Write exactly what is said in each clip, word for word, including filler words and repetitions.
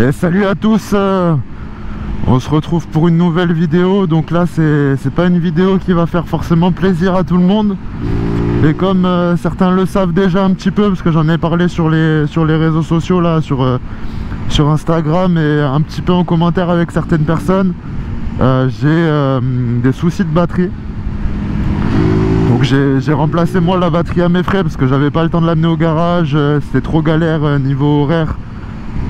Et salut à tous, euh, on se retrouve pour une nouvelle vidéo. Donc là c'est pas une vidéo qui va faire forcément plaisir à tout le monde. Et comme euh, certains le savent déjà un petit peu, parce que j'en ai parlé sur les, sur les réseaux sociaux là, sur, euh, sur Instagram et un petit peu en commentaire avec certaines personnes, euh, j'ai euh, des soucis de batterie. Donc j'ai remplacé moi la batterie à mes frais parce que j'avais pas le temps de l'amener au garage, euh, c'était trop galère euh, niveau horaire.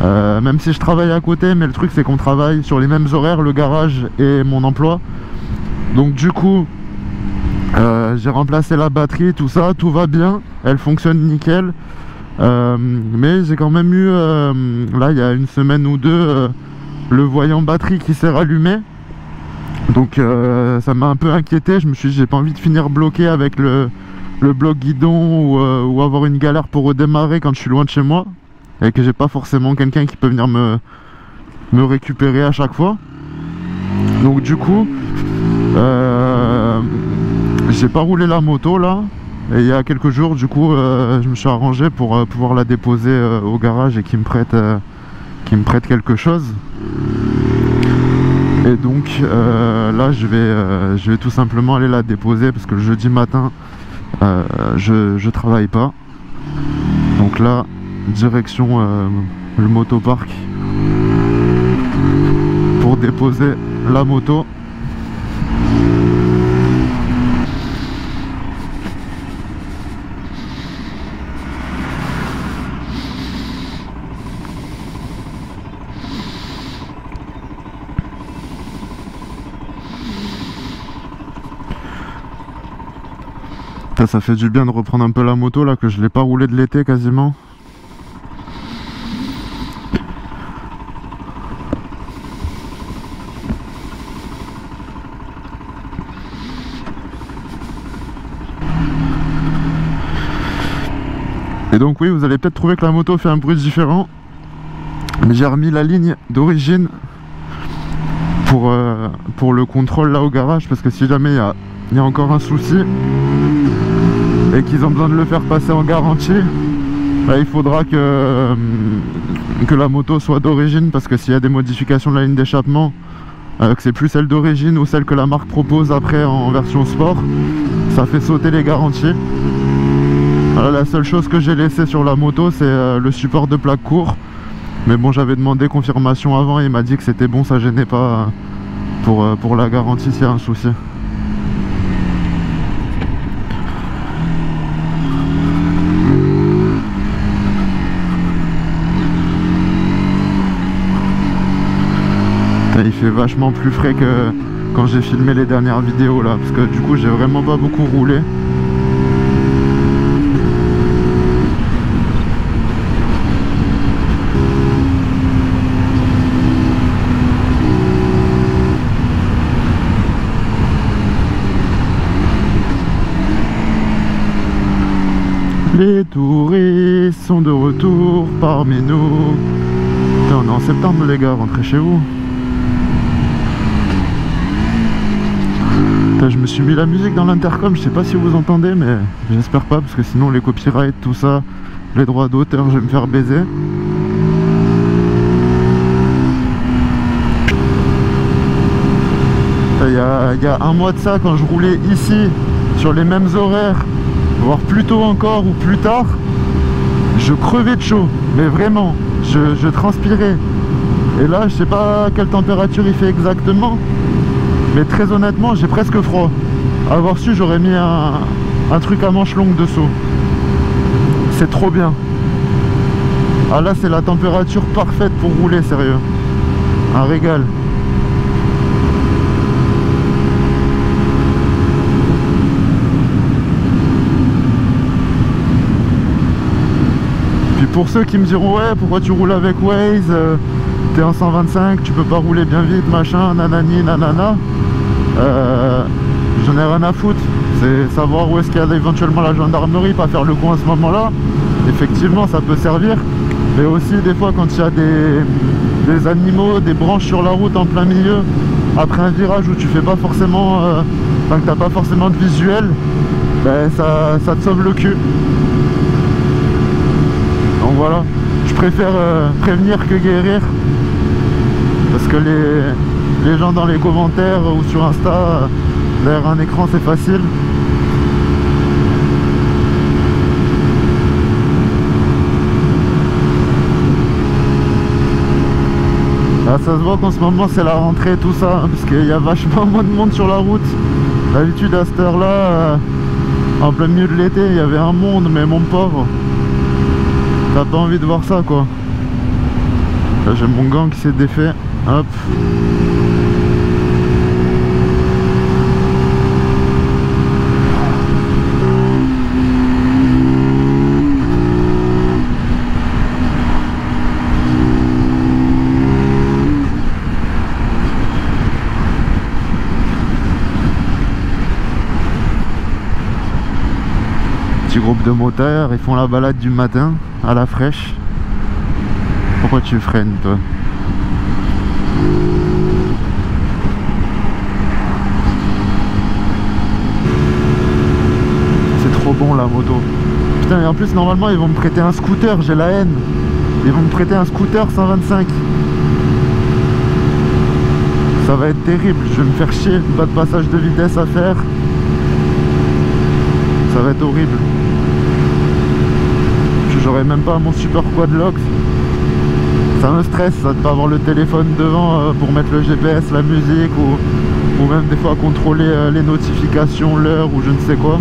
Euh, même si je travaille à côté, mais le truc c'est qu'on travaille sur les mêmes horaires, le garage et mon emploi. Donc du coup euh, j'ai remplacé la batterie, tout ça, tout va bien, elle fonctionne nickel, euh, mais j'ai quand même eu euh, là il y a une semaine ou deux euh, le voyant batterie qui s'est rallumé. Donc euh, ça m'a un peu inquiété, je me suis dit j'ai pas envie de finir bloqué avec le, le bloc guidon ou, euh, ou avoir une galère pour redémarrer quand je suis loin de chez moi et que j'ai pas forcément quelqu'un qui peut venir me, me récupérer à chaque fois. Donc du coup euh, j'ai pas roulé la moto là, et il y a quelques jours du coup euh, je me suis arrangé pour euh, pouvoir la déposer euh, au garage et qu'ils me prêtent euh, qu'ils me prêtent quelque chose. Et donc euh, là je vais, euh, je vais tout simplement aller la déposer parce que le jeudi matin euh, je, je travaille pas. Donc là direction euh, le motoparc pour déposer la moto. Ça, ça fait du bien de reprendre un peu la moto là, que je l'ai pas roulée de l'été quasiment. Et donc oui, vous allez peut-être trouver que la moto fait un bruit différent, mais j'ai remis la ligne d'origine pour, euh, pour le contrôle là au garage, parce que si jamais il y a, y a encore un souci et qu'ils ont besoin de le faire passer en garantie, bah, il faudra que, euh, que la moto soit d'origine, parce que s'il y a des modifications de la ligne d'échappement, euh, que c'est plus celle d'origine ou celle que la marque propose après en version sport, ça fait sauter les garanties. Alors, la seule chose que j'ai laissée sur la moto c'est euh, le support de plaque court, mais bon j'avais demandé confirmation avant et il m'a dit que c'était bon, ça gênait pas euh, pour, euh, pour la garantie s'il y a un souci. Et il fait vachement plus frais que quand j'ai filmé les dernières vidéos là, parce que du coup j'ai vraiment pas beaucoup roulé. Les touristes sont de retour parmi nous. Putain, on est en septembre les gars, rentrez chez vous. Putain, je me suis mis la musique dans l'intercom, je sais pas si vous entendez, mais j'espère pas, parce que sinon les copyrights, tout ça, les droits d'auteur, je vais me faire baiser. Il y a, y a un mois de ça, quand je roulais ici, sur les mêmes horaires, voire plus tôt encore ou plus tard, je crevais de chaud, mais vraiment, je, je transpirais. Et là, je sais pas quelle température il fait exactement, mais très honnêtement, j'ai presque froid. À avoir su, j'aurais mis un, un truc à manches longues dessous. C'est trop bien. Ah là, c'est la température parfaite pour rouler, sérieux. Un régal. Pour ceux qui me diront ouais pourquoi tu roules avec Waze, euh, t'es en cent vingt-cinq, tu peux pas rouler bien vite machin nanani nanana, euh, j'en ai rien à foutre, c'est savoir où est-ce qu'il y a éventuellement la gendarmerie, pas faire le con à ce moment là, effectivement ça peut servir, mais aussi des fois quand il y a des, des animaux, des branches sur la route en plein milieu, après un virage où tu fais pas forcément, enfin euh, que t'as pas forcément de visuel, ben, ça, ça te sauve le cul. Voilà, je préfère euh, prévenir que guérir, parce que les, les gens dans les commentaires ou sur Insta, euh, derrière un écran, c'est facile. Là, ça se voit qu'en ce moment c'est la rentrée, tout ça, parce qu'il y a vachement moins de monde sur la route. D'habitude à cette heure-là, euh, en plein milieu de l'été, il y avait un monde, mais mon pauvre, t'as pas envie de voir ça, quoi. Là, j'ai mon gant qui s'est défait. Hop. Petit groupe de motards, ils font la balade du matin à la fraîche. Pourquoi tu freines, toi? C'est trop bon la moto. Putain, et en plus normalement ils vont me prêter un scooter, j'ai la haine. Ils vont me prêter un scooter cent vingt-cinq. Ça va être terrible, je vais me faire chier, pas de passage de vitesse à faire. Ça va être horrible. J'aurais même pas mon super quadlock. Ça me stresse, ça, de pas avoir le téléphone devant euh, pour mettre le G P S, la musique, ou, ou même des fois contrôler euh, les notifications, l'heure ou je ne sais quoi.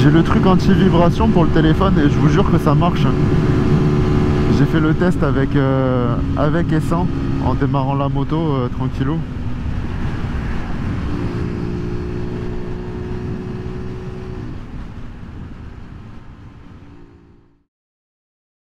J'ai le truc anti-vibration pour le téléphone et je vous jure que ça marche. J'ai fait le test avec, euh, avec et sans en démarrant la moto euh, tranquillou.